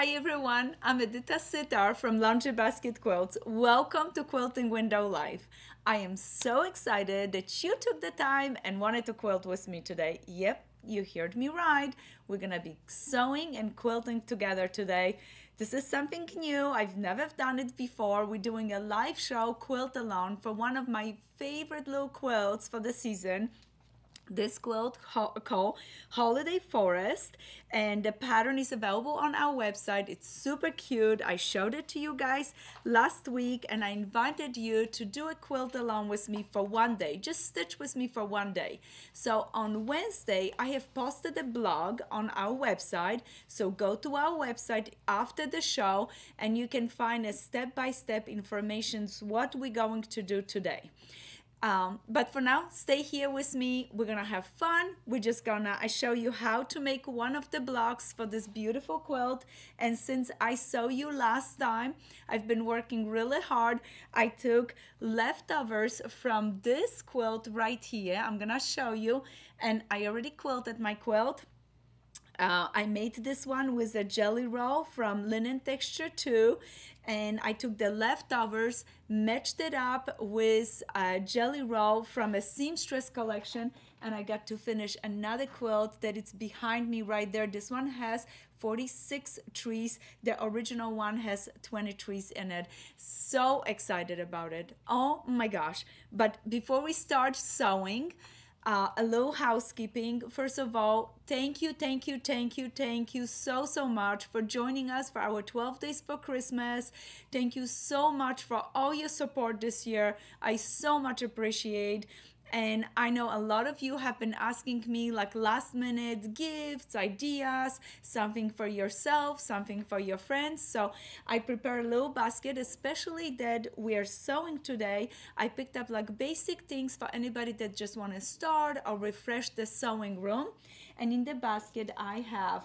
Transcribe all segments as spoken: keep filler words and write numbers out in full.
Hi everyone, I'm Editha Sitar from Laundry Basket Quilts. Welcome to Quilting Window Life. I am so excited that you took the time and wanted to quilt with me today. Yep, you heard me right. We're gonna be sewing and quilting together today. This is something new. I've never done it before. We're doing a live show quilt along for one of my favorite little quilts for the season. This quilt called Holiday Forest, and the pattern is available on our website. It's super cute. I showed it to you guys last week, and I invited you to do a quilt along with me for one day. Just stitch with me for one day. So on Wednesday, I have posted a blog on our website. So go to our website after the show, and you can find a step-by-step information what we're going to do today. Um, but for now, stay here with me. We're gonna have fun. We're just gonna I show you how to make one of the blocks for this beautiful quilt. And since I saw you last time, I've been working really hard. I took leftovers from this quilt right here. I'm gonna show you, and I already quilted my quilt. Uh, I made this one with a jelly roll from Linen Texture two, and I took the leftovers, matched it up with a jelly roll from a Seamstress Collection, and I got to finish another quilt that it's behind me right there. This one has forty-six trees. The original one has twenty trees in it. So excited about it. Oh my gosh. But before we start sewing, Uh, a little housekeeping. First of all, thank you, thank you, thank you, thank you so, so much for joining us for our twelve Days for Christmas. Thank you so much for all your support this year. I so much appreciate. And I know a lot of you have been asking me like last minute gifts, ideas, something for yourself, something for your friends. So I prepare a little basket, especially that we are sewing today. I picked up like basic things for anybody that just want to start or refresh the sewing room. And in the basket I have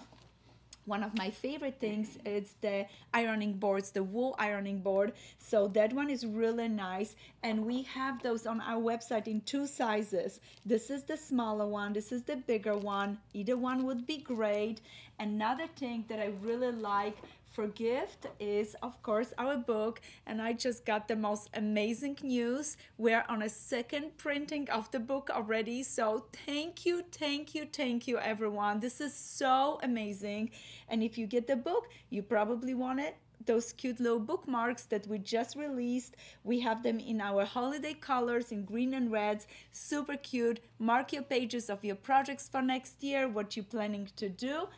one of my favorite things. It's the ironing boards, the wool ironing board. So that one is really nice. And we have those on our website in two sizes. This is the smaller one. This is the bigger one. Either one would be great. Another thing that I really like for gift is, of course, our book. And I just got the most amazing news. We're on a second printing of the book already. So thank you, thank you, thank you, everyone. This is so amazing. And if you get the book, you probably want it. Those cute little bookmarks that we just released. We have them in our holiday colors in green and reds. Super cute. Mark your pages of your projects for next year, what you're planning to do.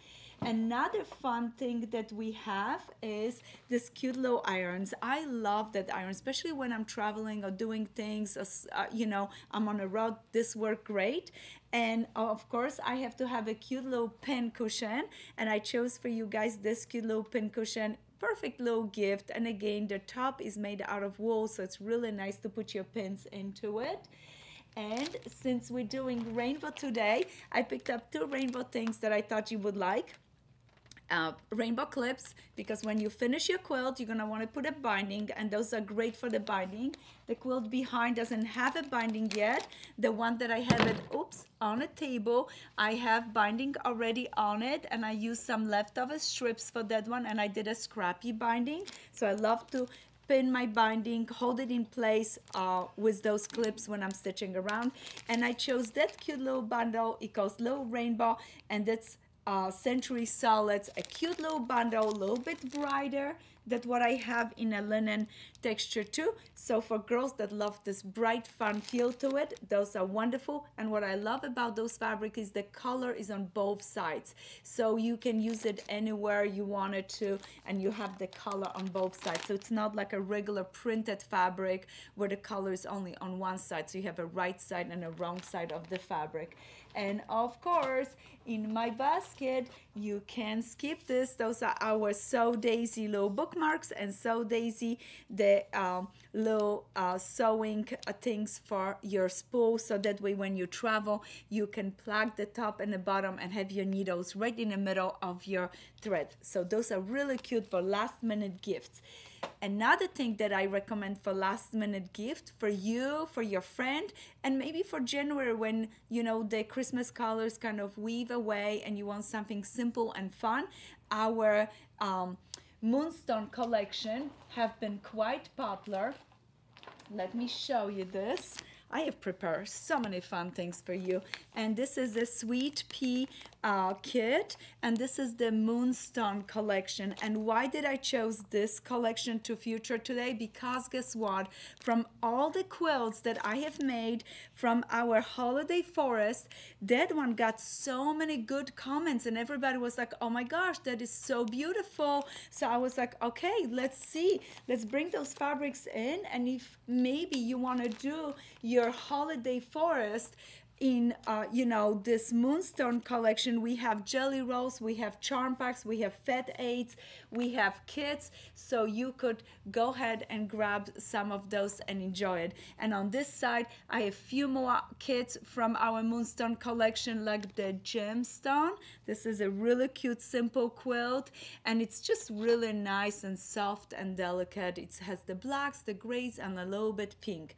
Another fun thing that we have is this cute little irons. I love that iron, especially when I'm traveling or doing things, as, uh, you know, I'm on a road, this works great. And of course, I have to have a cute little pin cushion, and I chose for you guys this cute little pin cushion. Perfect little gift. And again, the top is made out of wool, so it's really nice to put your pins into it. And since we're doing rainbow today, I picked up two rainbow things that I thought you would like. Uh, rainbow clips, because when you finish your quilt, you're gonna want to put a binding, and those are great for the binding. The quilt behind doesn't have a binding yet. The one that I have it, oops, on a table, I have binding already on it, and I used some leftover strips for that one, and I did a scrappy binding. So I love to pin my binding, hold it in place uh, with those clips when I'm stitching around. And I chose that cute little bundle. It calls Little Rainbow, and that's uh, Century Solids, a cute little bundle, a little bit brighter than what I have in a Linen Texture two. So for girls that love this bright, fun feel to it, those are wonderful. And what I love about those fabric is the color is on both sides. So you can use it anywhere you want it to, and you have the color on both sides. So it's not like a regular printed fabric where the color is only on one side. So you have a right side and a wrong side of the fabric. And of course, in my basket, you can skip this. Those are our Sew Daisy little bookmarks, and Sew Daisy, the um, little uh, sewing uh, things for your spool. So that way when you travel, you can plug the top and the bottom and have your needles right in the middle of your thread. So those are really cute for last minute gifts. Another thing that I recommend for last minute gift for you, for your friend, and maybe for January when, you know, the Christmas colors kind of weave away and you want something simple and fun, our um, Moonstone collection have been quite popular. Let me show you this. I have prepared so many fun things for you. And this is the Sweet Pea uh, kit, and this is the Moonstone collection. And why did I choose this collection to feature today? Because guess what? From all the quilts that I have made from our Holiday Forest, that one got so many good comments, and everybody was like, oh my gosh, that is so beautiful. So I was like, okay, let's see. Let's bring those fabrics in, and if maybe you want to do your your Holiday Forest in uh, you know, this Moonstone collection, we have jelly rolls, we have charm packs, we have fat aids, we have kits, so you could go ahead and grab some of those and enjoy it. And on this side I have few more kits from our Moonstone collection, like the Gemstone. This is a really cute simple quilt, and it's just really nice and soft and delicate. It has the blacks, the grays, and a little bit pink.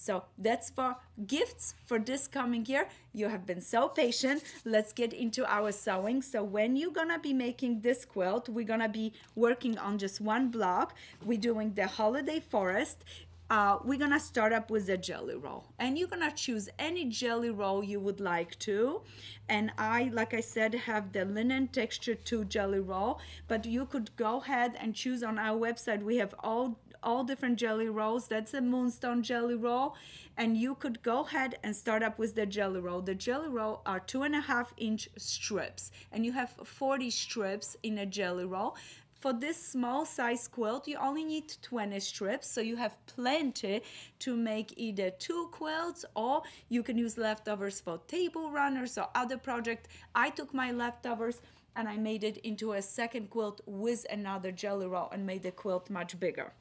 So that's for gifts for this coming year. You have been so patient. Let's get into our sewing. So when you're gonna be making this quilt, we're gonna be working on just one block. We're doing the Holiday Forest. Uh, we're gonna start up with a jelly roll, and you're gonna choose any jelly roll you would like to. And I, like I said, have the Linen Texture two jelly roll, but you could go ahead and choose. On our website we have all all different jelly rolls. That's a Moonstone jelly roll, and you could go ahead and start up with the jelly roll. The jelly roll are two and a half inch strips, and you have forty strips in a jelly roll. For this small size quilt, you only need twenty strips, so you have plenty to make either two quilts, or you can use leftovers for table runners or other project. I took my leftovers and I made it into a second quilt with another jelly roll and made the quilt much bigger.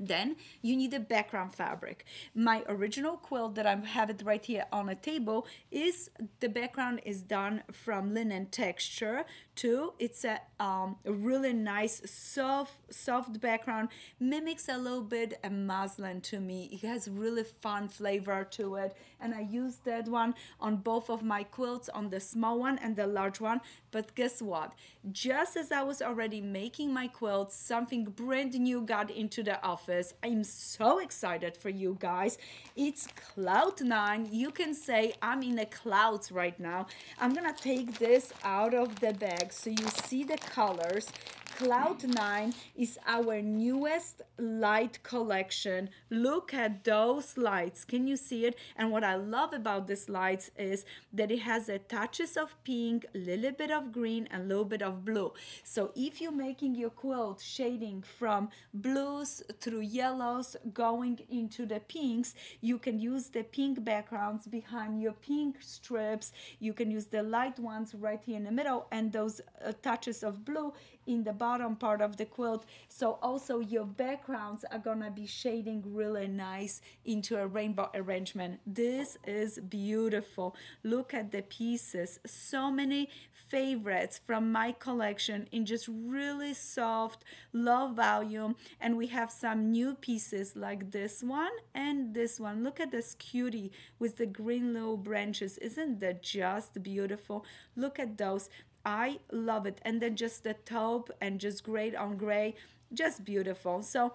Then you need a background fabric. My original quilt that I have it right here on a table is, the background is done from Linen Texture two. It's a, um, a really nice soft soft background, mimics a little bit a muslin to me. It has really fun flavor to it, and I use that one on both of my quilts, on the small one and the large one. But guess what? Just as I was already making my quilts, something brand new got into the office. I'm so excited for you guys. It's Cloud Nine. You can say I'm in the clouds right now. I'm gonna take this out of the bag so you see the colors. Cloud Nine is our newest light collection. Look at those lights. Can you see it? And what I love about these lights is that it has a touches of pink, a little bit of green, and a little bit of blue. So if you're making your quilt shading from blues through yellows going into the pinks, you can use the pink backgrounds behind your pink strips. You can use the light ones right here in the middle, and those uh, touches of blue in the bottom part of the quilt. So also your backgrounds are gonna be shading really nice into a rainbow arrangement. This is beautiful. Look at the pieces. So many favorites from my collection in just really soft, low volume. And we have some new pieces like this one and this one. Look at this cutie with the green little branches. Isn't that just beautiful? Look at those. I love it. And then just the taupe and just gray on gray, just beautiful. So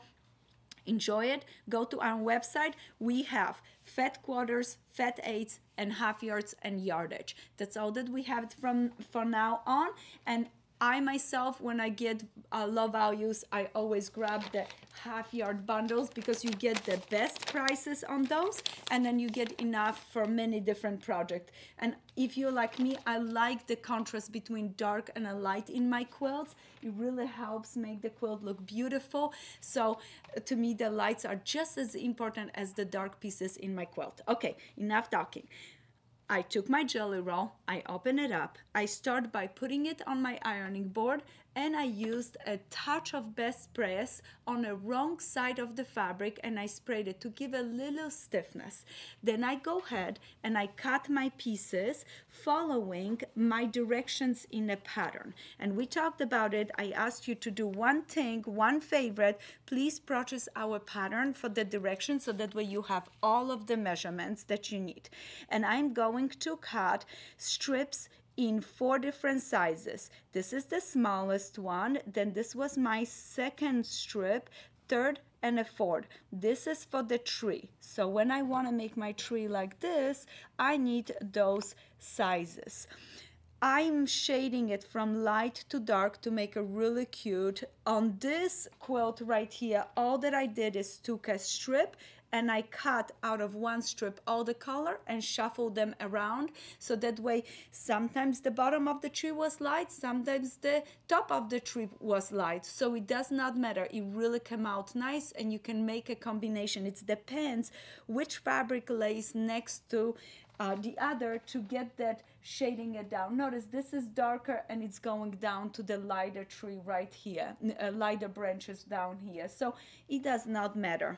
enjoy it. Go to our website. We have fat quarters, fat eights, and half yards and yardage. That's all that we have from for now on. And I myself, when I get uh, low values, I always grab the half yard bundles because you get the best prices on those, and then you get enough for many different projects. And if you're like me, I like the contrast between dark and a light in my quilts. It really helps make the quilt look beautiful. So to me, the lights are just as important as the dark pieces in my quilt. Okay, enough talking. I took my jelly roll, I open it up, I start by putting it on my ironing board, and I used a touch of best press on the wrong side of the fabric and I sprayed it to give a little stiffness. Then I go ahead and I cut my pieces following my directions in the pattern. And we talked about it. I asked you to do one thing, one favorite. Please purchase our pattern for the direction so that way you have all of the measurements that you need. And I'm going to cut strips in four different sizes. This is the smallest one, then this was my second strip, third and a fourth. This is for the tree. So when I want to make my tree like this, I need those sizes. I'm shading it from light to dark to make a really cute. On this quilt right here, all that I did is took a strip and I cut out of one strip all the color and shuffle them around. So that way, sometimes the bottom of the tree was light, sometimes the top of the tree was light. So it does not matter. It really came out nice and you can make a combination. It depends which fabric lays next to uh, the other to get that shading it down. Notice this is darker and it's going down to the lighter tree right here, uh, lighter branches down here. So it does not matter.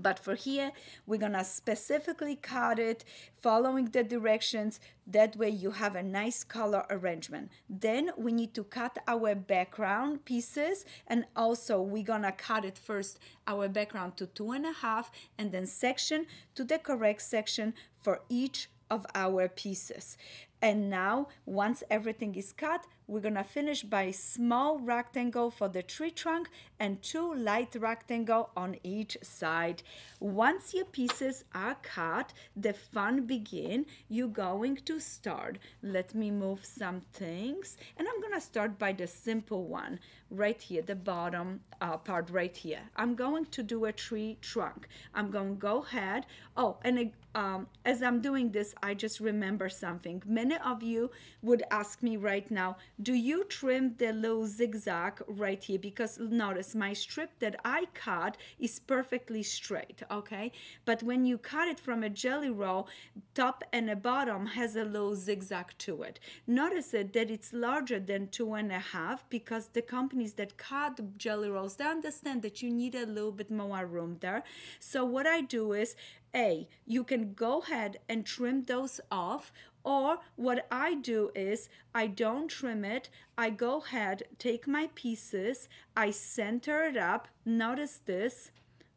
But for here, we're gonna specifically cut it following the directions. That way you have a nice color arrangement. Then we need to cut our background pieces, and also we're gonna cut it first, our background to two and a half, and then section to the correct section for each of our pieces. And now, once everything is cut, we're gonna finish by a small rectangle for the tree trunk and two light rectangles on each side. Once your pieces are cut, the fun begins. You're going to start. Let me move some things, and I'm gonna start by the simple one right here, the bottom uh, part right here. I'm going to do a tree trunk. I'm gonna go ahead. Oh, and um, as I'm doing this, I just remember something. Many of you would ask me right now, do you trim the little zigzag right here? Because notice my strip that I cut is perfectly straight, okay? But when you cut it from a jelly roll, top and the bottom has a little zigzag to it. Notice it that it's larger than two and a half because the companies that cut jelly rolls, they understand that you need a little bit more room there. So what I do is, A, you can go ahead and trim those off, or what I do is I don't trim it. I go ahead, take my pieces, I center it up. Notice this.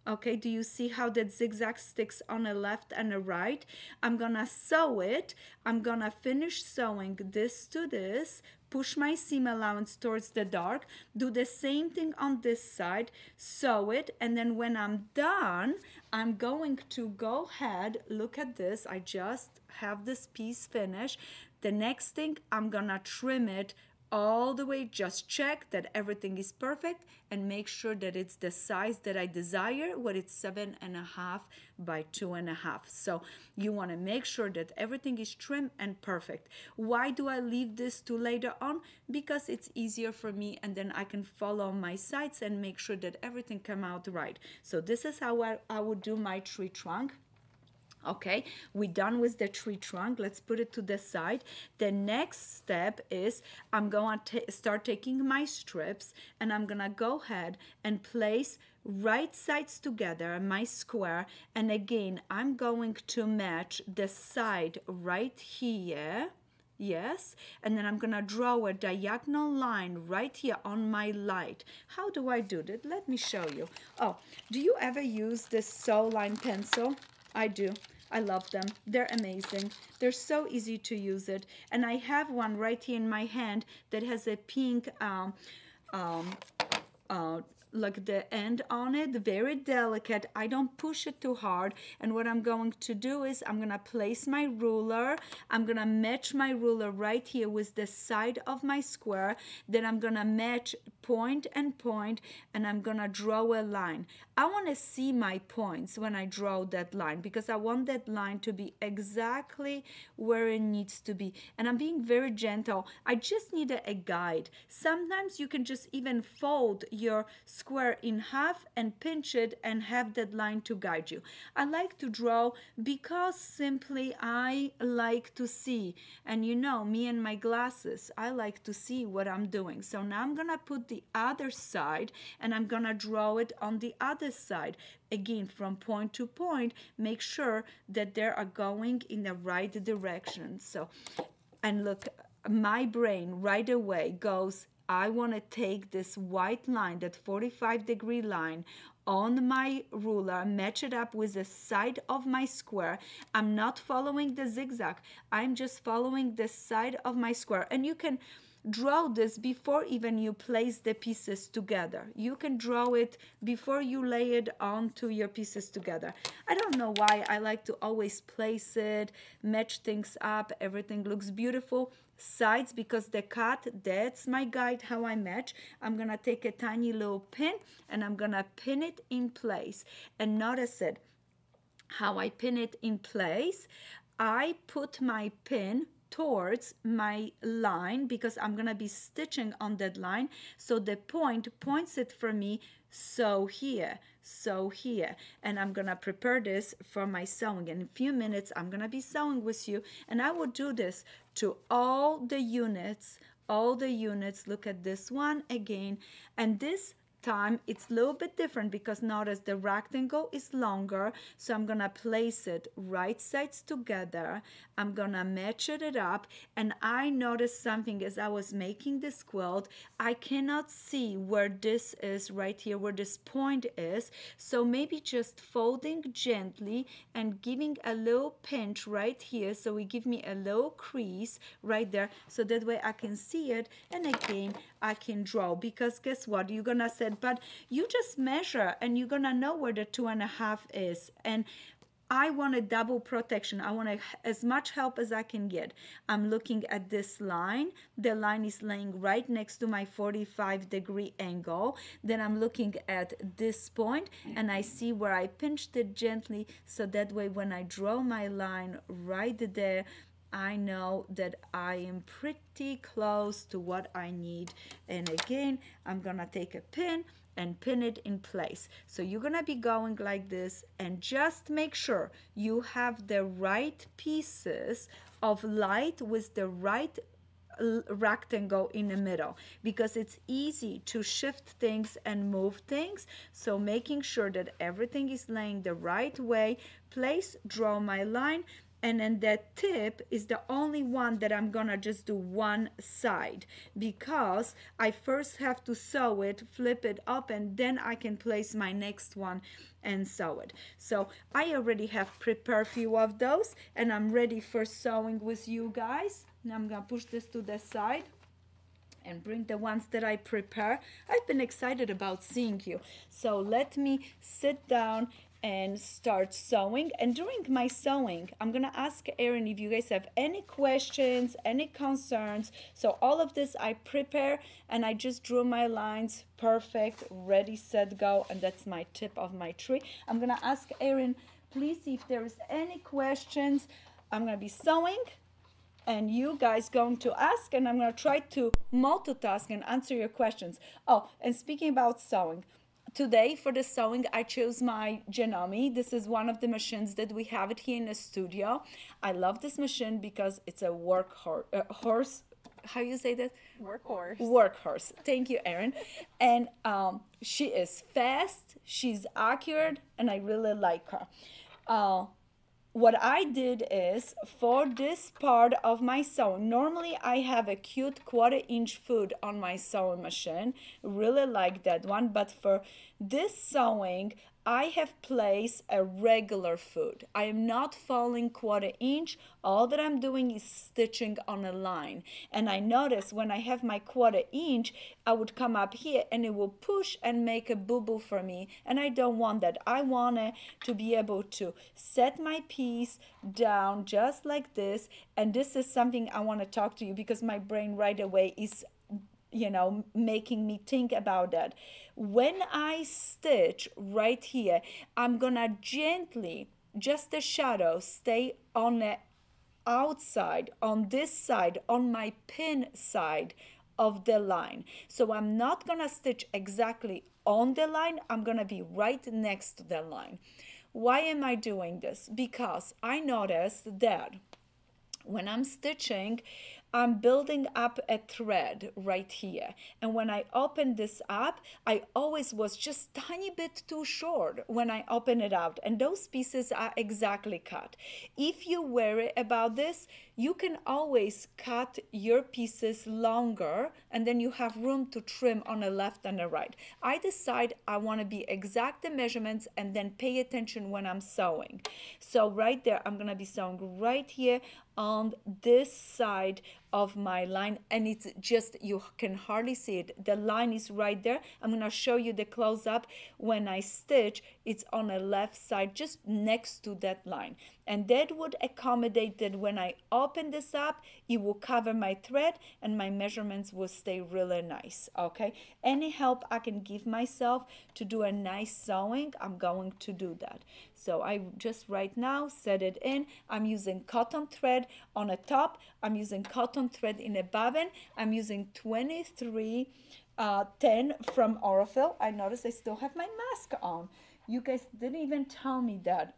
Okay, do you see how that zigzag sticks on the left and the right? I'm gonna sew it. I'm gonna finish sewing this to this, push my seam allowance towards the dark, do the same thing on this side, sew it, and then when I'm done, I'm going to go ahead, look at this, I just have this piece finished. The next thing, I'm gonna trim it all the way, just check that everything is perfect and make sure that it's the size that I desire, what it's seven and a half by two and a half. So you want to make sure that everything is trim and perfect. Why do I leave this to later on? Because it's easier for me and then I can follow my sides and make sure that everything come out right. So this is how I, I would do my tree trunk. Okay, we're done with the tree trunk. Let's put it to the side. The next step is I'm going to start taking my strips and I'm going to go ahead and place right sides together, my square. And again, I'm going to match the side right here. Yes, and then I'm gonna draw a diagonal line right here on my light. How do I do that? Let me show you. Oh, do you ever use this sew line pencil? I do. I love them. They're amazing. They're so easy to use it. And I have one right here in my hand that has a pink, um, um, uh, like the end on it, very delicate. I don't push it too hard. And what I'm going to do is I'm gonna place my ruler. I'm gonna match my ruler right here with the side of my square. Then I'm gonna match point and point, and I'm gonna draw a line. I wanna see my points when I draw that line because I want that line to be exactly where it needs to be. And I'm being very gentle. I just need a, a guide. Sometimes you can just even fold your square square in half and pinch it and have that line to guide you. I like to draw because simply I like to see, and you know me and my glasses, I like to see what I'm doing. So now I'm gonna put the other side and I'm gonna draw it on the other side. Again, from point to point, make sure that they are going in the right direction. So, and look, my brain right away goes, I want to take this white line, that forty-five degree line, on my ruler, match it up with the side of my square. I'm not following the zigzag. I'm just following the side of my square. And you can draw this before even you place the pieces together. You can draw it before you lay it onto your pieces together. I don't know why I like to always place it, match things up, everything looks beautiful. Sides, because the cut, that's my guide how I match. I'm gonna take a tiny little pin and I'm gonna pin it in place. And notice it, how I pin it in place. I put my pin towards my line because I'm gonna be stitching on that line, so the point points it for me, so here, so here, and I'm gonna prepare this for my sewing. In a few minutes I'm gonna be sewing with you, and I will do this to all the units, all the units. Look at this one again, and this time it's a little bit different because notice the rectangle is longer, so I'm gonna place it right sides together. I'm gonna match it up, and I noticed something as I was making this quilt. I cannot see where this is right here, where this point is, so maybe just folding gently and giving a little pinch right here, so it give me a little crease right there, so that way I can see it, and again I can draw, because guess what, you're gonna set. But you just measure and you're gonna know where the two and a half is. And I want a double protection. I want a, as much help as I can get. I'm looking at this line. The line is laying right next to my forty-five degree angle. Then I'm looking at this point and I see where I pinched it gently, so that way when I draw my line right there, I know that I am pretty close to what I need. And again, I'm gonna take a pin and pin it in place. So you're gonna be going like this, and just make sure you have the right pieces of light with the right rectangle in the middle, because it's easy to shift things and move things. So making sure that everything is laying the right way, place, draw my line, and then that tip is the only one that I'm gonna just do one side, because I first have to sew it, flip it up, and then I can place my next one and sew it. So I already have prepared a few of those, and I'm ready for sewing with you guys. Now I'm gonna push this to the side and bring the ones that I prepare. I've been excited about seeing you. So let me sit down and start sewing. And during my sewing, I'm gonna ask Erin if you guys have any questions, any concerns. So all of this I prepare and I just drew my lines, perfect, ready, set, go, and that's my tip of my tree. I'm gonna ask Erin, please, if there is any questions. I'm gonna be sewing and you guys going to ask, and I'm gonna try to multitask and answer your questions. Oh, and speaking about sewing, today for the sewing, I chose my Janome. This is one of the machines that we have it here in the studio. I love this machine because it's a workhorse, uh, horse, how you say that? Workhorse. Workhorse, thank you, Erin. And um, she is fast, she's accurate, and I really like her. Uh, What I did is, for this part of my sewing, normally I have a cute quarter inch foot on my sewing machine, really like that one, but for this sewing, I have placed a regular foot. I am not following quarter inch. All that I'm doing is stitching on a line. And I notice when I have my quarter inch, I would come up here and it will push and make a boo-boo for me. And I don't want that. I want it to be able to set my piece down just like this. And this is something I want to talk to you, because my brain right away is, you know, making me think about that. When I stitch right here, I'm gonna gently, just the shadow, stay on the outside, on this side, on my pin side, of the line. So I'm not gonna stitch exactly on the line, I'm gonna be right next to the line. Why am I doing this? Because I noticed that when I'm stitching, I'm building up a thread right here. And when I open this up, I always was just tiny bit too short when I open it out. And those pieces are exactly cut. If you worry about this, you can always cut your pieces longer and then you have room to trim on the left and the right. I decide I want to be exact the measurements and then pay attention when I'm sewing. So right there, I'm going to be sewing right here on this side of my line, and it's just, you can hardly see it. The line is right there. I'm gonna show you the close-up. When I stitch, it's on the left side, just next to that line. And that would accommodate that when I open this up, it will cover my thread and my measurements will stay really nice, okay? Any help I can give myself to do a nice sewing, I'm going to do that. So I just right now set it in. I'm using cotton thread on the top. I'm using cotton thread in a bobbin. I'm using twenty-three ten from Aurifil. I notice I still have my mask on. You guys didn't even tell me that.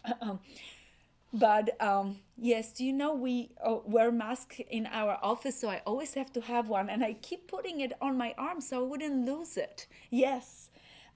But um, yes, you know, we uh, wear masks in our office, so I always have to have one. And I keep putting it on my arm so I wouldn't lose it. Yes.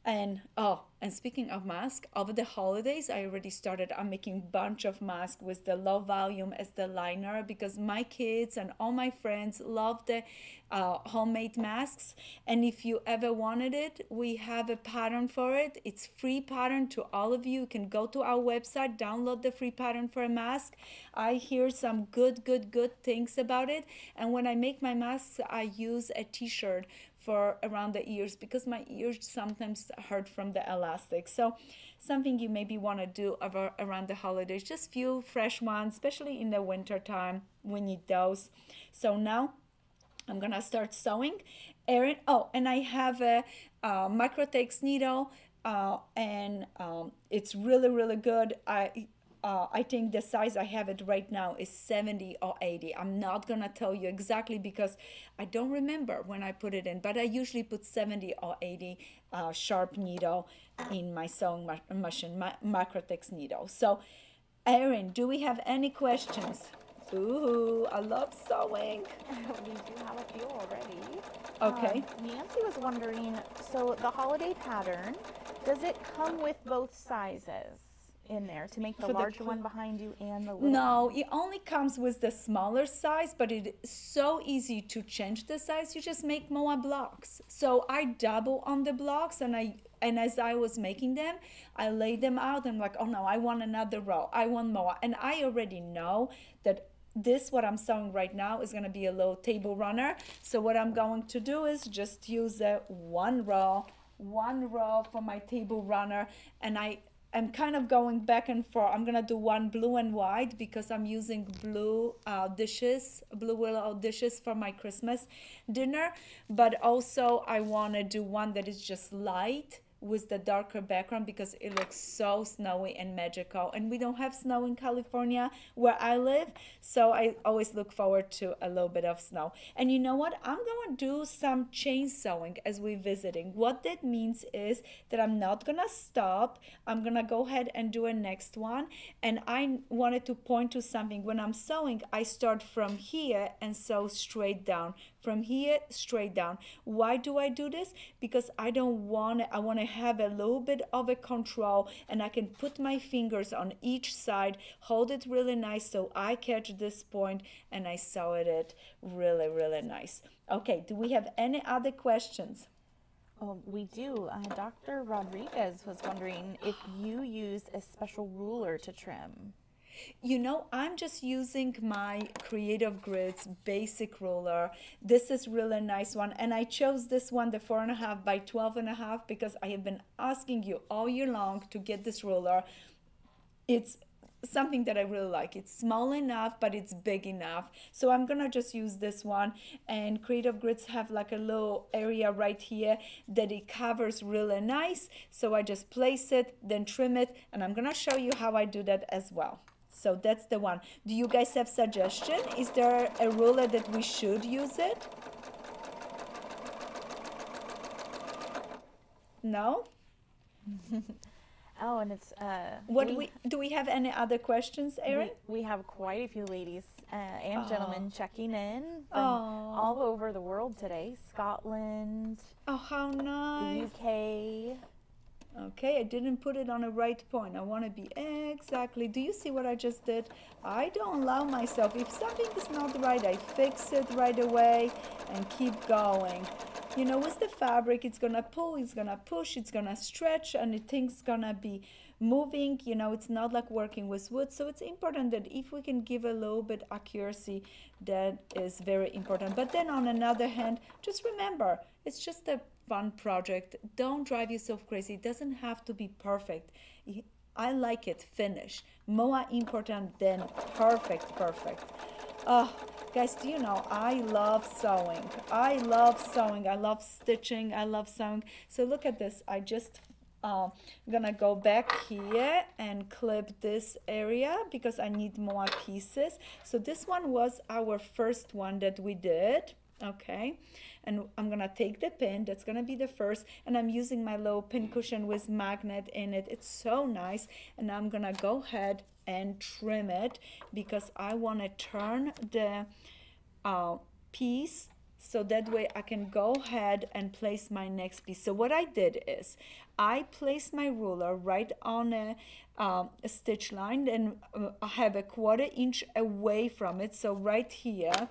And oh, and speaking of masks, over the holidays, I already started on making a bunch of masks with the low volume as the liner, because my kids and all my friends love the uh, homemade masks. And if you ever wanted it, we have a pattern for it. It's free pattern to all of you. You can go to our website, download the free pattern for a mask. I hear some good, good, good things about it. And when I make my masks, I use a t-shirt for around the ears, because my ears sometimes hurt from the elastic. So something you maybe want to do over, around the holidays, just few fresh ones, especially in the winter time, we need those. So now I'm gonna start sewing. Erin, oh, and I have a, a Microtex needle, uh, and um, it's really, really good. I Uh, I think the size I have it right now is seventy or eighty. I'm not gonna tell you exactly because I don't remember when I put it in, but I usually put seventy or eighty uh, sharp needle in my sewing machine, my Microtex needle. So, Erin, do we have any questions? Ooh, I love sewing. We do have a few already. Okay. Um, Nancy was wondering, so the holiday pattern, does it come with both sizes in there to make the larger one behind you and the little? No, it only comes with the smaller size, but it's so easy to change the size. You just make more blocks. So I double on the blocks, and I and as I was making them, I laid them out. I'm like, oh no, I want another row. I want more. And I already know that this, what I'm sewing right now, is gonna be a little table runner. So what I'm going to do is just use a one row, one row for my table runner, and I I'm kind of going back and forth. I'm gonna do one blue and white because I'm using blue uh, dishes, blue willow dishes for my Christmas dinner. But also I wanna do one that is just light with the darker background because it looks so snowy and magical. And we don't have snow in California where I live, so I always look forward to a little bit of snow. And you know what? I'm gonna do some chain sewing as we're visiting. What that means is that I'm not gonna stop. I'm gonna go ahead and do a next one. And I wanted to point to something. When I'm sewing, I start from here and sew straight down. From here, straight down. Why do I do this? Because I don't want to, I want to have a little bit of a control, and I can put my fingers on each side, hold it really nice so I catch this point, and I sew it really, really nice. Okay, do we have any other questions? Oh, we do. Uh, Doctor Rodriguez was wondering if you use a special ruler to trim. You know, I'm just using my Creative Grids basic ruler. This is really nice one. And I chose this one, the four and a half by twelve and a half, because I have been asking you all year long to get this ruler. It's something that I really like. It's small enough, but it's big enough. So I'm gonna just use this one. And Creative Grids have like a little area right here that it covers really nice. So I just place it, then trim it. And I'm gonna show you how I do that as well. So that's the one. Do you guys have suggestion? Is there a ruler that we should use it? No? Oh, and it's uh what we, we do we have any other questions, Erin? We, we have quite a few ladies uh, and oh. gentlemen checking in from oh. all over the world today. Scotland. Oh, how nice. The U K. Okay, I didn't put it on the right point. I want to be exactly. Do you see what I just did? I don't allow myself. If something is not right, I fix it right away and keep going. You know, with the fabric, it's gonna pull, it's gonna push, it's gonna stretch, and the thing's gonna be moving. You know, it's not like working with wood. So it's important that if we can give a little bit accuracy, that is very important. But then on another hand, just remember, it's just a fun project. Don't drive yourself crazy. It doesn't have to be perfect. I like it, finish. More important than perfect, perfect. Oh, guys, do you know, I love sewing. I love sewing. I love stitching. I love sewing. So look at this. I just, uh, I'm gonna go back here and clip this area because I need more pieces. So this one was our first one that we did. Okay, and I'm gonna take the pin, that's gonna be the first, and I'm using my little pin cushion with magnet in it. It's so nice, and I'm gonna go ahead and trim it because I want to turn the uh, piece so that way I can go ahead and place my next piece. So what I did is I placed my ruler right on a, um, a stitch line, and I have a quarter inch away from it, so right here.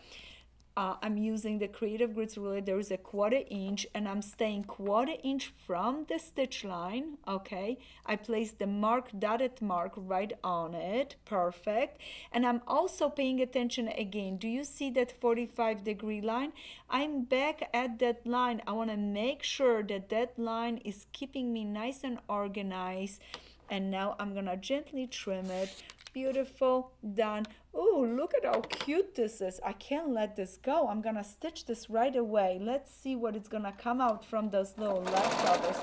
Uh, I'm using the Creative Grids ruler. There is a quarter inch, and I'm staying quarter inch from the stitch line. Okay, I placed the mark, dotted mark right on it. Perfect. And I'm also paying attention again. Do you see that forty-five degree line? I'm back at that line. I want to make sure that that line is keeping me nice and organized. And now I'm gonna gently trim it. Beautiful, done. Oh, look at how cute this is. I can't let this go. I'm gonna stitch this right away. Let's see what it's gonna come out from those little leftovers.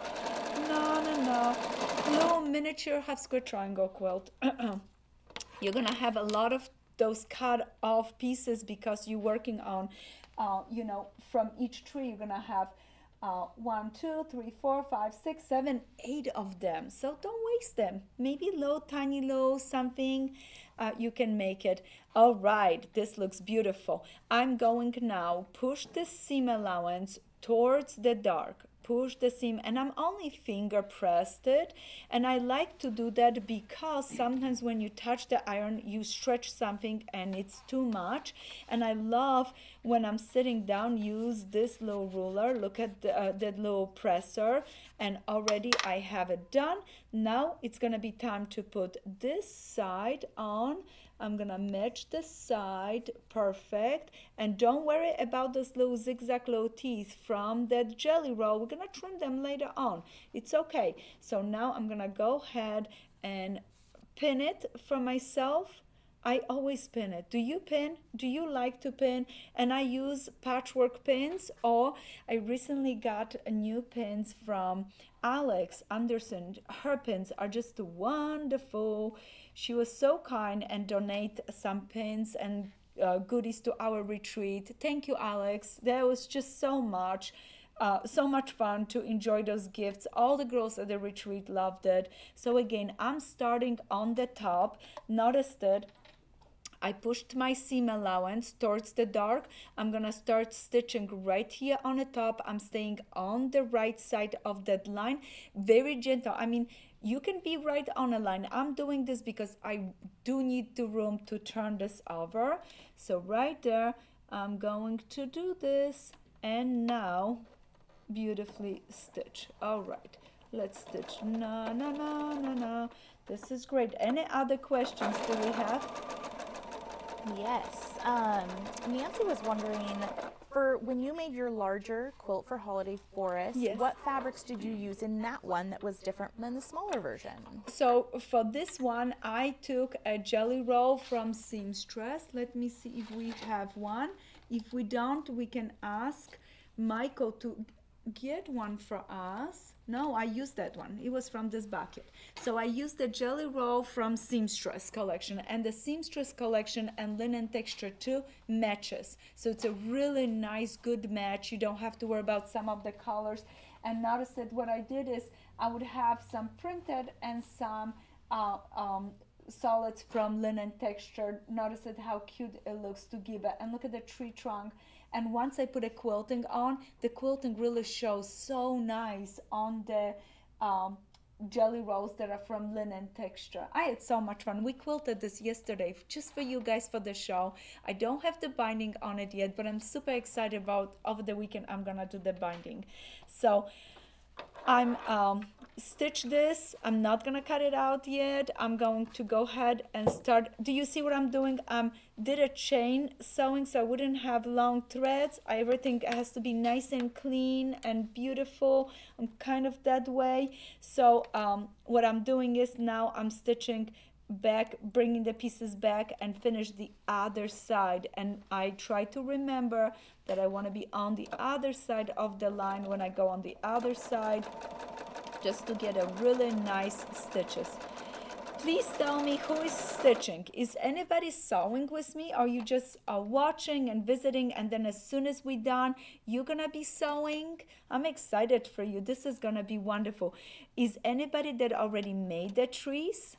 No, no, no. Little miniature half square triangle quilt. You're gonna have a lot of those cut off pieces because you're working on, uh, you know, from each tree you're gonna have Uh, one, two, three, four, five, six, seven, eight of them. So don't waste them. Maybe low, tiny, low, something. Uh, you can make it. All right, this looks beautiful. I'm going now, push the seam allowance towards the dark. Push the seam, and I'm only finger pressed it, and I like to do that because sometimes when you touch the iron you stretch something and it's too much, and I love when I'm sitting down use this little ruler, look at the, uh, that little presser, and already I have it done. Now it's gonna be time to put this side on. I'm gonna match the side, perfect, and don't worry about those little zigzag little teeth from that jelly roll. We're gonna trim them later on. It's okay. So now I'm gonna go ahead and pin it for myself. I always pin it. Do you pin? Do you like to pin? And I use patchwork pins, or I recently got new pins from Alex Anderson. Her pins are just wonderful. She was so kind and donate some pins and uh, goodies to our retreat. Thank you, Alex. There was just so much, uh, so much fun to enjoy those gifts. All the girls at the retreat loved it. So again, I'm starting on the top. Notice that I pushed my seam allowance towards the dark. I'm gonna start stitching right here on the top. I'm staying on the right side of that line. Very gentle. I mean, you can be right on a line. I'm doing this because I do need the room to turn this over. So right there, I'm going to do this and now beautifully stitch. All right, let's stitch. No, no, no, no, no. This is great. Any other questions do we have? Yes, um, Nancy was wondering, for when you made your larger quilt for Holiday Forest, yes, what fabrics did you use in that one that was different than the smaller version? So for this one, I took a jelly roll from Seamstress. Let me see if we have one. If we don't, we can ask Michael to get one for us. No, I used that one. It was from this bucket. So I used the jelly roll from Seamstress Collection, and the Seamstress Collection and Linen Texture two matches. So it's a really nice, good match. You don't have to worry about some of the colors. and notice that what I did is I would have some printed and some uh, um, solids from Linen Texture. Notice it, how cute it looks to give it, and look at the tree trunk. And once I put a quilting on, the quilting really shows so nice on the um, jelly rolls that are from Linen Texture. I had so much fun. We quilted this yesterday just for you guys for the show. I don't have the binding on it yet, but I'm super excited about over the weekend I'm gonna do the binding. So I'm um, stitch this. I'm not gonna cut it out yet. I'm going to go ahead and start. Do you see what I'm doing? Um, did a chain sewing so I wouldn't have long threads. I, everything has to be nice and clean and beautiful. I'm kind of that way. So um, what I'm doing is now I'm stitching back, bringing the pieces back and finish the other side. And I try to remember that I want to be on the other side of the line when I go on the other side, just to get a really nice stitches. Please tell me who is stitching. Is anybody sewing with me? Or you just are watching and visiting, and then as soon as we're done, you're gonna be sewing? I'm excited for you. This is gonna be wonderful. Is anybody that already made the trees?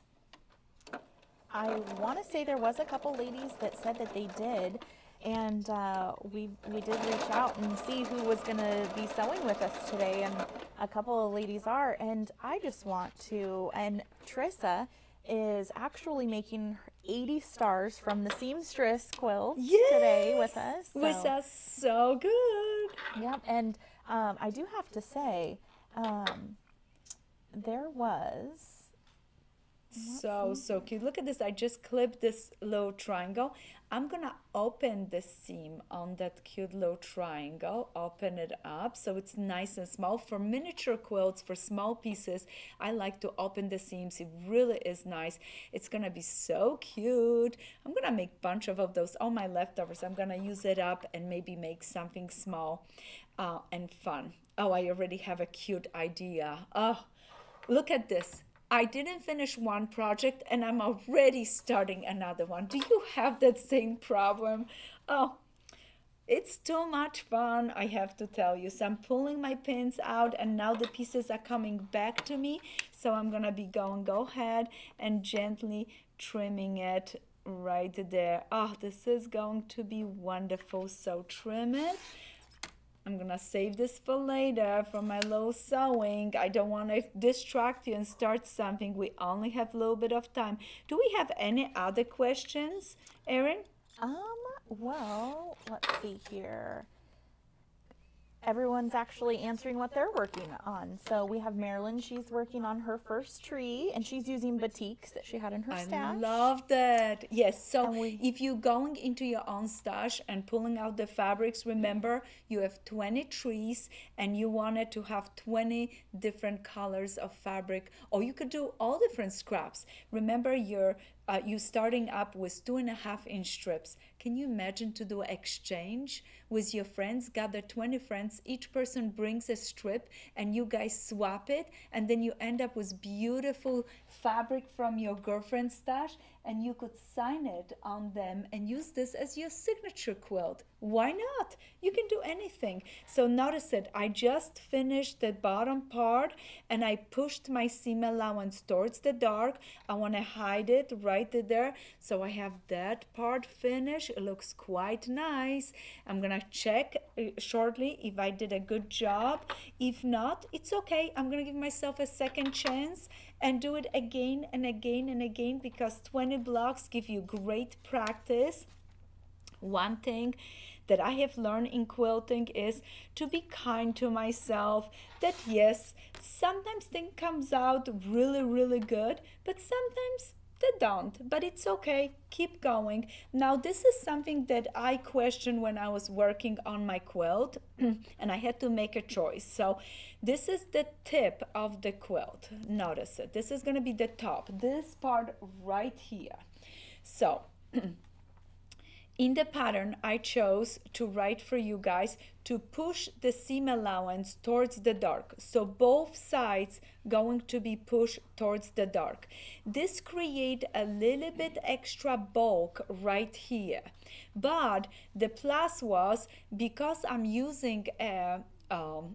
I want to say there was a couple ladies that said that they did, and uh, we, we did reach out and see who was going to be sewing with us today, and a couple of ladies are, and I just want to, and Trissa is actually making eighty stars from the Seamstress quilt yes! today with us. So. With us, so good. Yep, and um, I do have to say, um, there was... so so cute. Look at this. I just clipped this little triangle. I'm gonna open the seam on that cute little triangle, open it up so it's nice and small. For miniature quilts, for small pieces, I like to open the seams. It really is nice. It's gonna be so cute. I'm gonna make a bunch of, of those, all my leftovers. I'm gonna use it up and maybe make something small uh, and fun. Oh, I already have a cute idea. Oh, look at this. I didn't finish one project and I'm already starting another one. Do you have that same problem? Oh, it's too much fun, I have to tell you. So I'm pulling my pins out and now the pieces are coming back to me. So I'm gonna be going, go ahead and gently trimming it right there. Oh, this is going to be wonderful. So trim it. I'm gonna save this for later for my little sewing. I don't want to distract you and start something. We only have a little bit of time. Do we have any other questions, Erin? Um, well, let's see here. Everyone's actually answering what they're working on. So we have Marilyn, she's working on her first tree and she's using batiks that she had in her I stash. I love that. Yes, so we, if you're going into your own stash and pulling out the fabrics, remember you have twenty trees and you wanted to have twenty different colors of fabric, or you could do all different scraps. Remember your Uh, you starting up with two and a half inch strips. Can you imagine to do exchange with your friends? Gather twenty friends, each person brings a strip and you guys swap it, and then you end up with beautiful fabric from your girlfriend's stash, and you could sign it on them and use this as your signature quilt. Why not? You can do anything. So notice it, I just finished the bottom part and I pushed my seam allowance towards the dark. I want to hide it right there. So I have that part finished. It looks quite nice. I'm gonna check shortly if I did a good job. If not, it's okay. I'm gonna give myself a second chance and do it again and again and again, because twenty blocks give you great practice. One thing that I have learned in quilting is to be kind to myself, that yes, sometimes things comes out really, really good, but sometimes they don't, but it's okay. Keep going. Now, this is something that I questioned when I was working on my quilt and I had to make a choice. So this is the tip of the quilt. Notice it. This is going to be the top, this part right here. So in the pattern, I chose to write for you guys to push the seam allowance towards the dark. So both sides going to be pushed towards the dark. This creates a little bit extra bulk right here. But the plus was, because I'm using a um,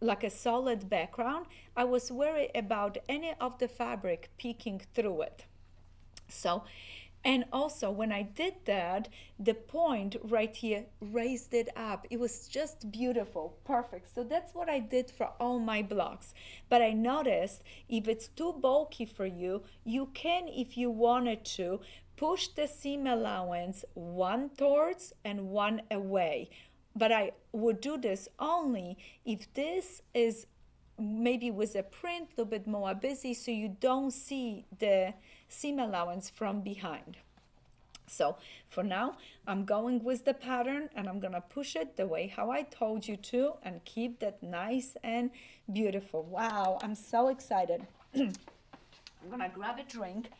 like a solid background, I was worried about any of the fabric peeking through it. So, and also when I did that, the point right here raised it up. It was just beautiful, perfect. So that's what I did for all my blocks. But I noticed if it's too bulky for you, you can, if you wanted to, push the seam allowance one towards and one away. But I would do this only if this is maybe with a print, a little bit more busy, so you don't see the seam allowance from behind. So for now, I'm going with the pattern and I'm gonna push it the way how I told you to and keep that nice and beautiful. Wow, I'm so excited. I'm gonna grab a drink.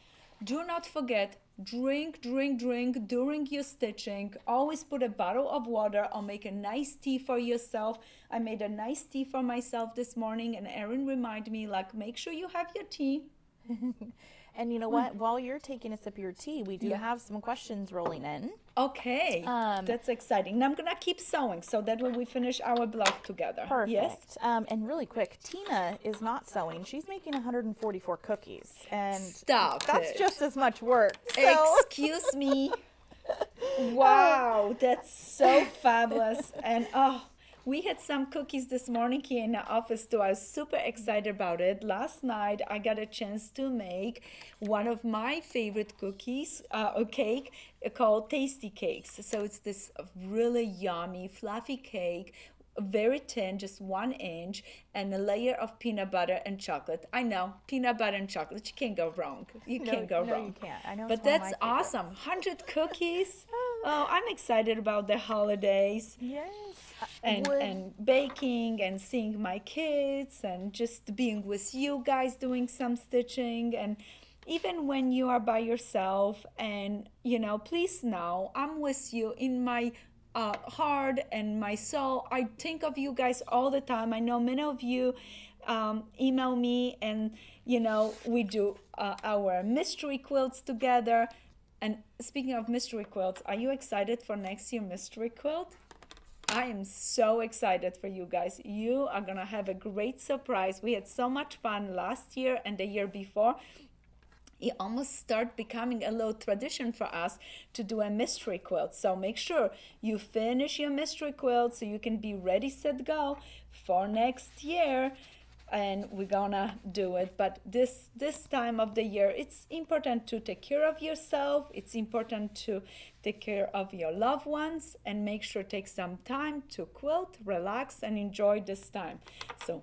Do not forget, drink, drink, drink during your stitching. Always put a bottle of water or make a nice tea for yourself. I made a nice tea for myself this morning, and Erin reminded me, like, make sure you have your tea. And you know what? Mm. While you're taking a sip of your tea, we do yeah. have some questions rolling in. Okay, um, that's exciting. Now I'm gonna keep sewing so that way we finish our block together. Perfect. Yes. Um, and really quick, Tina is not sewing. She's making one hundred forty-four cookies, and Stop that's it. just as much work. So. Excuse me. Wow, that's so fabulous. And oh. We had some cookies this morning here in the office too. I was super excited about it. Last night, I got a chance to make one of my favorite cookies, uh, a cake called Tasty Cakes. So it's this really yummy, fluffy cake, very thin, just one inch, and a layer of peanut butter and chocolate. I know, peanut butter and chocolate. You can't go wrong. You no, can't go no, wrong. You can't. I know. But that's awesome. one hundred cookies. Oh, I'm excited about the holidays. Yes. And, and baking and seeing my kids and just being with you guys doing some stitching. And even when you are by yourself, and, you know, please know I'm with you in my uh, heart and my soul. I think of you guys all the time. I know many of you um, email me, and, you know, we do uh, our mystery quilts together. And speaking of mystery quilts, are you excited for next year's mystery quilt? I am so excited for you guys. You are gonna have a great surprise. We had so much fun last year and the year before. It almost started becoming a little tradition for us to do a mystery quilt. So make sure you finish your mystery quilt so you can be ready, set, go for next year. And we're gonna do it. But this this time of the year, it's important to take care of yourself. It's important to take care of your loved ones, and make sure take some time to quilt, relax, and enjoy this time. So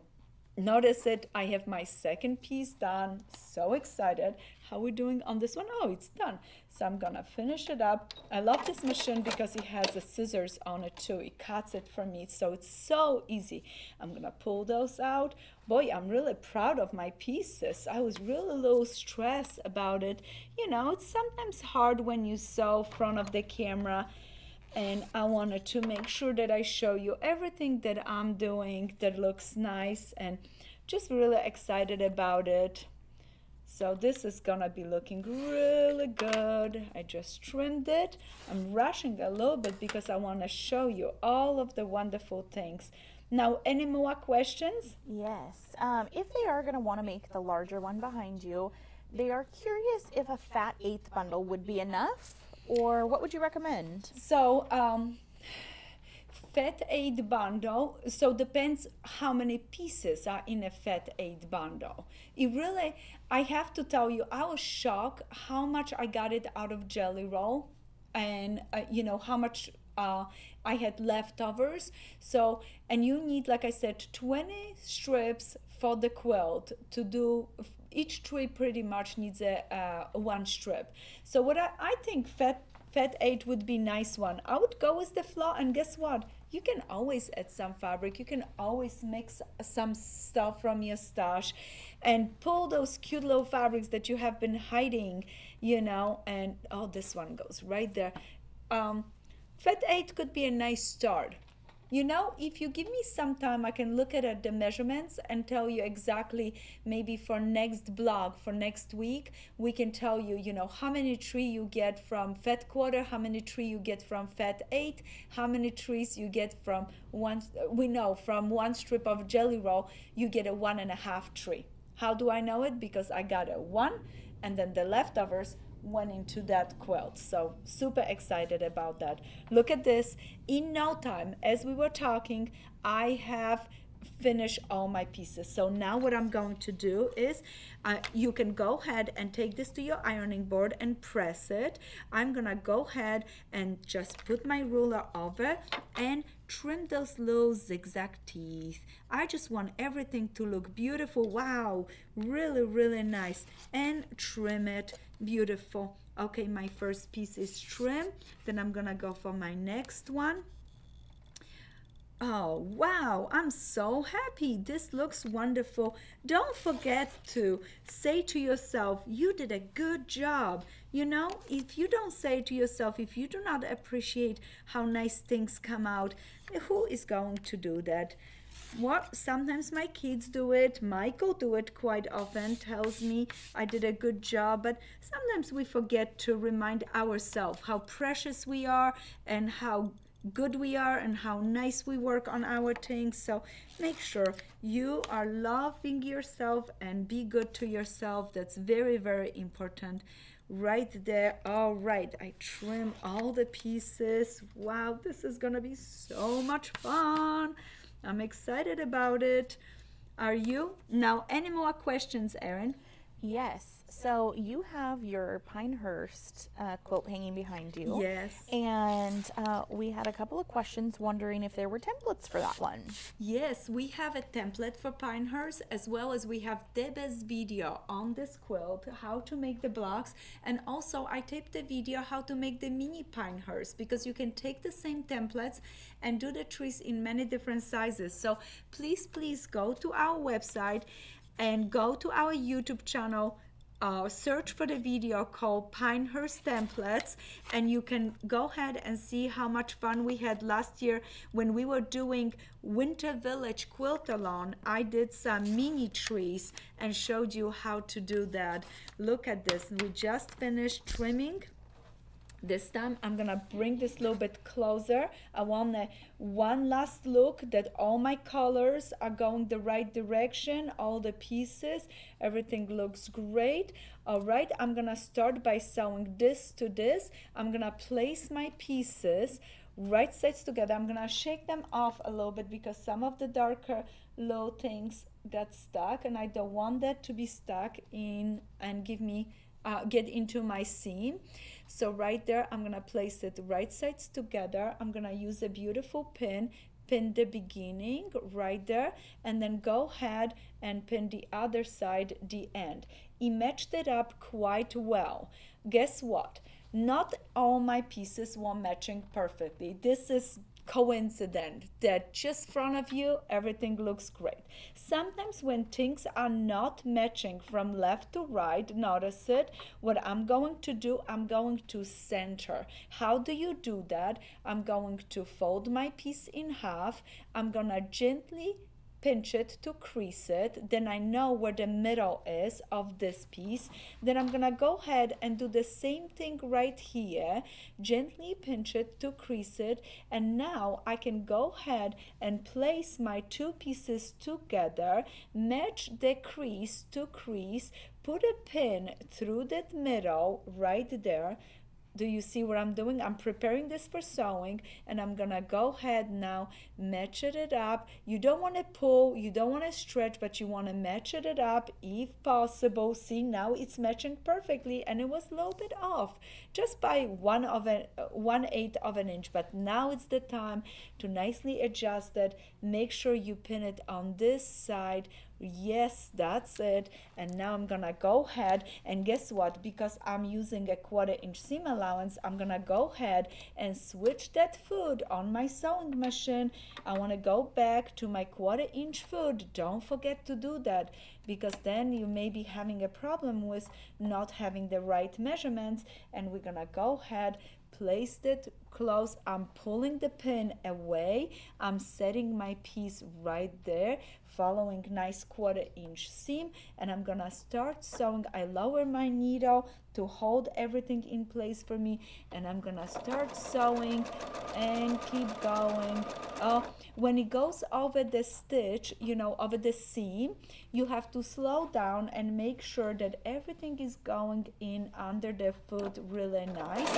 notice it, I have my second piece done. So excited. How are we doing on this one? Oh, it's done. So I'm gonna finish it up. I love this machine because it has the scissors on it too. It cuts it for me, so it's so easy. I'm gonna pull those out. Boy, I'm really proud of my pieces. I was really a little stressed about it. You know, it's sometimes hard when you sew in front of the camera, and I wanted to make sure that I show you everything that I'm doing that looks nice, and just really excited about it. So this is gonna be looking really good. I just trimmed it. I'm rushing a little bit because I wanna show you all of the wonderful things. Now, any more questions? Yes, um, if they are gonna wanna make the larger one behind you, they are curious if a fat eighth bundle would be enough, or what would you recommend? So, um, fat eight bundle, so depends how many pieces are in a fat eight bundle. It really, I have to tell you, I was shocked how much I got it out of Jelly Roll, and uh, you know, how much uh, I had leftovers. So, and you need, like I said, twenty strips for the quilt to do. Each tree pretty much needs a uh, one strip. So what I, I think fat fat eight would be nice one. I would go with the floor, and guess what? You can always add some fabric. You can always mix some stuff from your stash and pull those cute little fabrics that you have been hiding, you know, and oh, this one goes right there. Um, fat eight could be a nice start. You know, if you give me some time, I can look at uh, the measurements and tell you exactly, maybe for next blog, for next week, we can tell you, you know, how many tree you get from Fat Quarter, how many tree you get from Fat Eight, how many trees you get from one, we know from one strip of Jelly Roll, you get a one and a half tree. How do I know it? Because I got a one and then the leftovers went into that quilt. So super excited about that. Look at this. In no time, as we were talking, I have finished all my pieces. So now what I'm going to do is uh, you can go ahead and take this to your ironing board and press it. I'm gonna go ahead and just put my ruler over and trim those little zigzag teeth. I just want everything to look beautiful. Wow, really, really nice. And trim it. Beautiful. Okay, my first piece is trimmed. Then I'm gonna go for my next one. Oh wow, I'm so happy. This looks wonderful. Don't forget to say to yourself, you did a good job. You know, if you don't say to yourself, if you do not appreciate how nice things come out, who is going to do that? Well, sometimes my kids do it. Michael do it quite often, tells me I did a good job, but sometimes we forget to remind ourselves how precious we are and how good we are and how nice we work on our things. So make sure you are loving yourself and be good to yourself. That's very, very important right there. All right, I trim all the pieces. Wow, this is gonna be so much fun. I'm excited about it. Are you? Now, any more questions, Erin? Yes. So you have your Pinehurst uh, quilt hanging behind you. Yes. And uh, we had a couple of questions wondering if there were templates for that one. Yes, we have a template for Pinehurst, as well as we have Debe's video on this quilt, how to make the blocks. And also I taped the video how to make the mini Pinehurst, because you can take the same templates and do the trees in many different sizes. So please, please go to our website and go to our YouTube channel, uh, search for the video called Pinehurst Templates, and you can go ahead and see how much fun we had last year when we were doing Winter Village Quilt Along. I did some mini trees and showed you how to do that. Look at this, we just finished trimming. This time I'm gonna bring this a little bit closer. I want a, one last look that all my colors are going the right direction, all the pieces, everything looks great. All right, I'm gonna start by sewing this to this. I'm gonna place my pieces right sides together. I'm gonna shake them off a little bit because some of the darker little things got stuck and I don't want that to be stuck in and give me Uh, get into my seam. So right there, I'm gonna place it right sides together. I'm gonna use a beautiful pin, pin the beginning right there, and then go ahead and pin the other side, the end. It matched it up quite well. Guess what? Not all my pieces were matching perfectly. This is coincident that just in front of you everything looks great. Sometimes when things are not matching from left to right, notice it. What I'm going to do, I'm going to center. How do you do that? I'm going to fold my piece in half. I'm gonna gently pinch it to crease it. Then I know where the middle is of this piece. Then I'm gonna go ahead and do the same thing right here. Gently pinch it to crease it. And now I can go ahead and place my two pieces together, match the crease to crease, put a pin through that middle right there. Do you see what I'm doing? I'm preparing this for sewing and I'm gonna go ahead now, match it up. You don't wanna pull, you don't wanna stretch, but you wanna match it up if possible. See, now it's matching perfectly and it was a little bit off, just by one of an, one eighth of an inch. But now it's the time to nicely adjust it. Make sure you pin it on this side. Yes, that's it. And now I'm gonna go ahead and guess what? Because I'm using a quarter inch seam allowance, I'm gonna go ahead and switch that foot on my sewing machine. I want to go back to my quarter inch foot. Don't forget to do that, because then you may be having a problem with not having the right measurements. And we're gonna go ahead, place it, close, I'm pulling the pin away, I'm setting my piece right there, following nice quarter inch seam, and I'm gonna start sewing. I lower my needle to hold everything in place for me, and I'm gonna start sewing and keep going. Oh, when it goes over the stitch, you know, over the seam, you have to slow down and make sure that everything is going in under the foot really nice.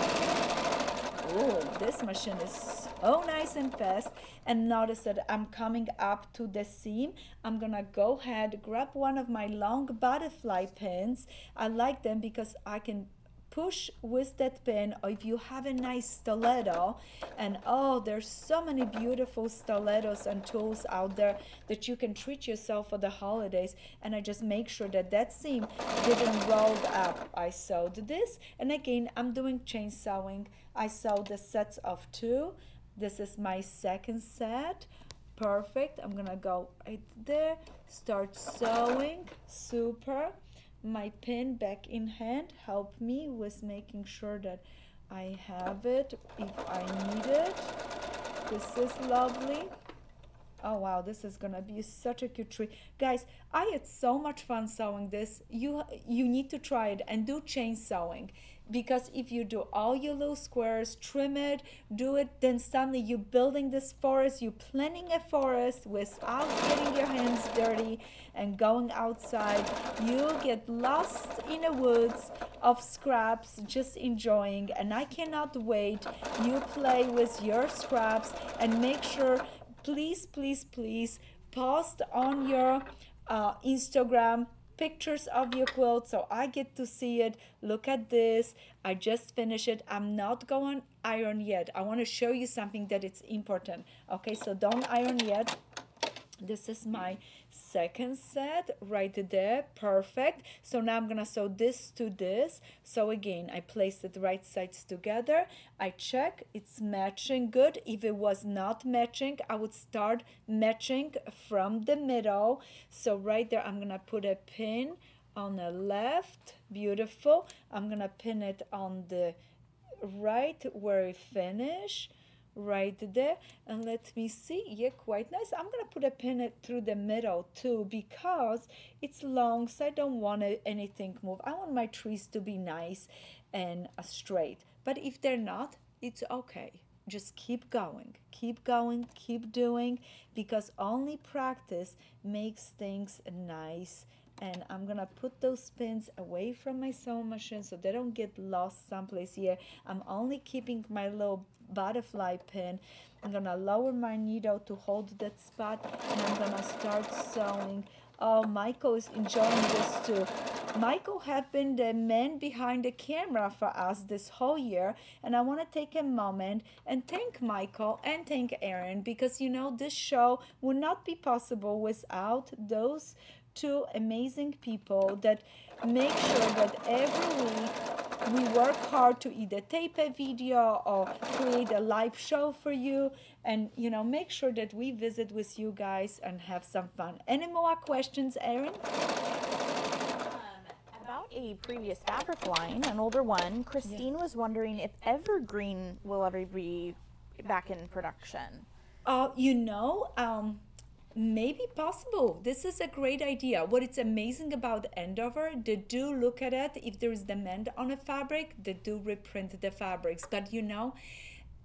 Oh, this machine is so nice and fast. And notice that I'm coming up to the seam. I'm gonna go ahead, grab one of my long butterfly pins. I like them because I can push with that pin, or if you have a nice stiletto, and oh, there's so many beautiful stilettos and tools out there that you can treat yourself for the holidays. And I just make sure that that seam didn't roll up. I sewed this, and again, I'm doing chain sewing. I sewed the sets of two. This is my second set. Perfect. I'm gonna go right there, start sewing. Super. My pin back in hand help me with making sure that I have it if I need it. This is lovely. Oh wow, this is gonna be such a cute tree, guys. I had so much fun sewing this. You you need to try it and do chain sewing, because if you do all your little squares, trim it, do it, then suddenly you're building this forest, you're planning a forest without getting your hands dirty and going outside. You get lost in the woods of scraps, just enjoying. And I cannot wait. You play with your scraps and make sure, please, please, please post on your uh, Instagram pictures of your quilt so I get to see it. Look at this, I just finished it. I'm not going iron yet. I want to show you something that it's important. Okay, so don't iron yet. This is my second set right there. Perfect. So now I'm gonna sew this to this. So again, I placed the right sides together. I check it's matching good. If it was not matching, I would start matching from the middle. So right there, I'm gonna put a pin on the left. Beautiful. I'm gonna pin it on the right where it finished. Right there, and let me see. Yeah, quite nice. I'm gonna put a pin through the middle too, because it's long, so I don't want anything move. I want my trees to be nice and straight, but if they're not, it's okay. Just keep going, keep going, keep doing, because only practice makes things nice. And I'm gonna put those pins away from my sewing machine so they don't get lost someplace here. I'm only keeping my little butterfly pin. I'm gonna lower my needle to hold that spot, and I'm gonna start sewing. Oh, Michael is enjoying this too. Michael has been the man behind the camera for us this whole year, and I want to take a moment and thank Michael and thank Aaron, because you know this show would not be possible without those two amazing people that make sure that every week we work hard to either tape a video or create a live show for you, and you know, make sure that we visit with you guys and have some fun. Any more questions, Erin? Um, about a previous fabric line, an older one, Christine yeah. was wondering if evergreen will ever be back in production. Uh, you know, um, maybe possible. This is a great idea. What it's amazing about Andover, they do look at it. If there is demand on a fabric, they do reprint the fabrics. But you know,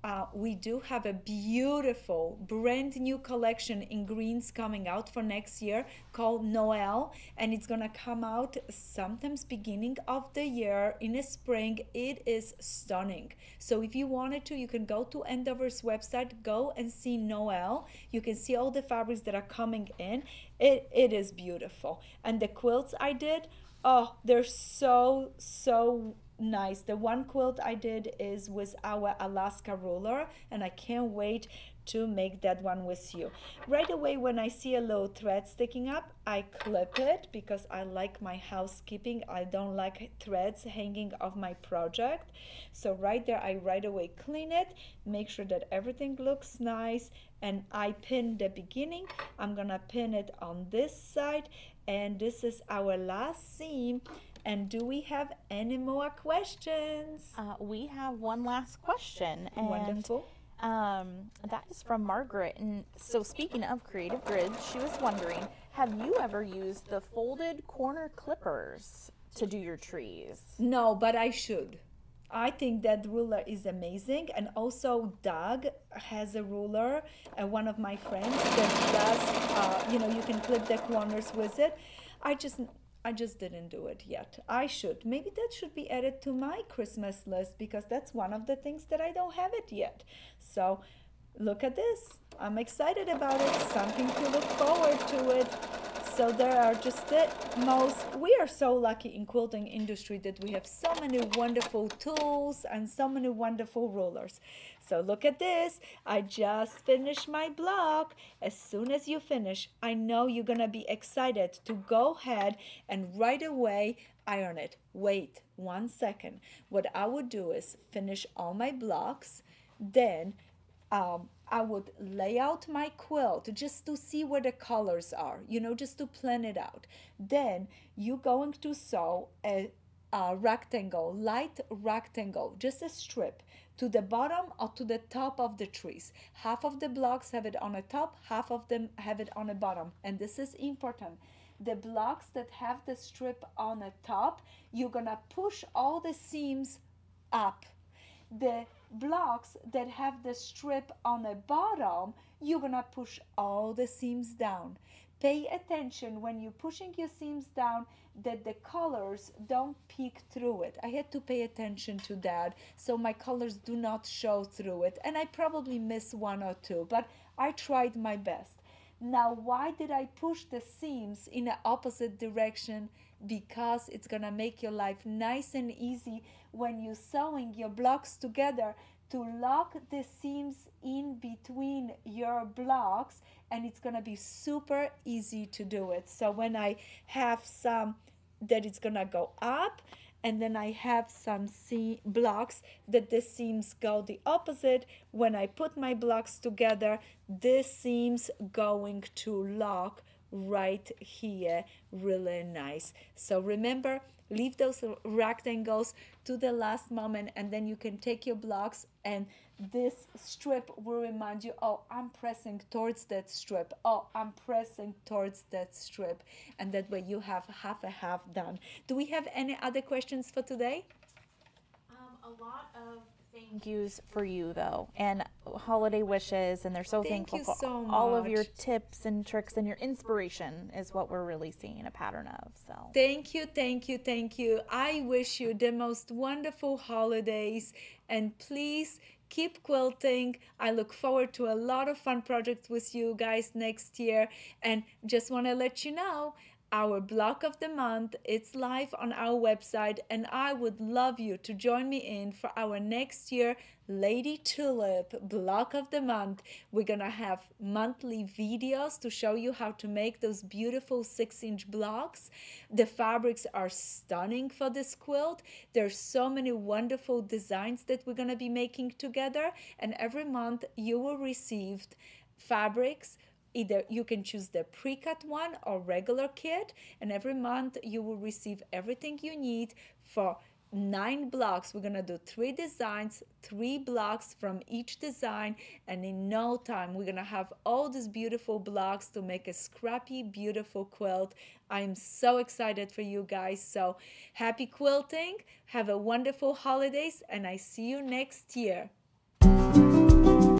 uh, we do have a beautiful brand new collection in greens coming out for next year called Noel, and it's gonna come out sometimes beginning of the year in the spring. It is stunning. So if you wanted to, you can go to Andover's website, go and see Noel. You can see all the fabrics that are coming in. It, it is beautiful. And the quilts I did, oh, they're so, so nice. The one quilt I did is with our Alaska ruler, and I can't wait to make that one with you. Right away, when I see a little thread sticking up, I clip it, because I like my housekeeping. I don't like threads hanging off my project. So right there, I right away clean it, make sure that everything looks nice, and I pin the beginning. I'm gonna pin it on this side, and this is our last seam, And do we have any more questions? Uh, we have one last question. And, wonderful. Um, that is from Margaret. And so speaking of Creative Grids, she was wondering, have you ever used the folded corner clippers to do your trees? No, but I should. I think that ruler is amazing. And also Doug has a ruler, uh, one of my friends that does, uh, you know, you can clip the corners with it. I just, I just didn't do it yet. I should. Maybe that should be added to my Christmas list, because that's one of the things that I don't have it yet. So look at this. I'm excited about it. Something to look forward to it. So there are just the most, we are so lucky in quilting industry that we have so many wonderful tools and so many wonderful rulers. So look at this, I just finished my block. As soon as you finish, I know you're gonna be excited to go ahead and right away iron it. Wait one second. What I would do is finish all my blocks, then um, I would lay out my quilt just to see where the colors are, you know, just to plan it out. Then you're going to sew a, a rectangle, light rectangle, just a strip to the bottom or to the top of the trees. Half of the blocks have it on the top, half of them have it on the bottom. And this is important. The blocks that have the strip on the top, you're gonna push all the seams up. The blocks that have the strip on the bottom, you're gonna push all the seams down. Pay attention when you're pushing your seams down that the colors don't peek through it. I had to pay attention to that so my colors do not show through it, and I probably missed one or two, but I tried my best. Now, why did I push the seams in the opposite direction? Because it's gonna make your life nice and easy when you're sewing your blocks together to lock the seams in between your blocks, and it's gonna be super easy to do it. So when I have some that it's gonna go up, and then I have some seam blocks that the seams go the opposite. When I put my blocks together, the seams going to lock right here really nice. So remember, leave those rectangles to the last moment, and then you can take your blocks, and this strip will remind you, oh, I'm pressing towards that strip, oh, I'm pressing towards that strip, and that way you have half a half done. Do we have any other questions for today? Um, a lot of thank yous for you though, and holiday wishes, and they're so Thank thankful for so all of your tips and tricks, and your inspiration is what we're really seeing a pattern of. So thank you, thank you, thank you. I wish you the most wonderful holidays, and please keep quilting. I look forward to a lot of fun projects with you guys next year, and just want to let you know, our block of the month, it's live on our website, and I would love you to join me in for our next year Lady Tulip block of the month. We're gonna have monthly videos to show you how to make those beautiful six inch blocks. The fabrics are stunning for this quilt. There's so many wonderful designs that we're gonna be making together, and every month you will receive fabrics. Either you can choose the pre-cut one or regular kit, and every month you will receive everything you need for nine blocks. We're gonna do three designs, three blocks from each design, and in no time we're gonna have all these beautiful blocks to make a scrappy, beautiful quilt. I'm so excited for you guys. So happy quilting, have a wonderful holidays, and I see you next year.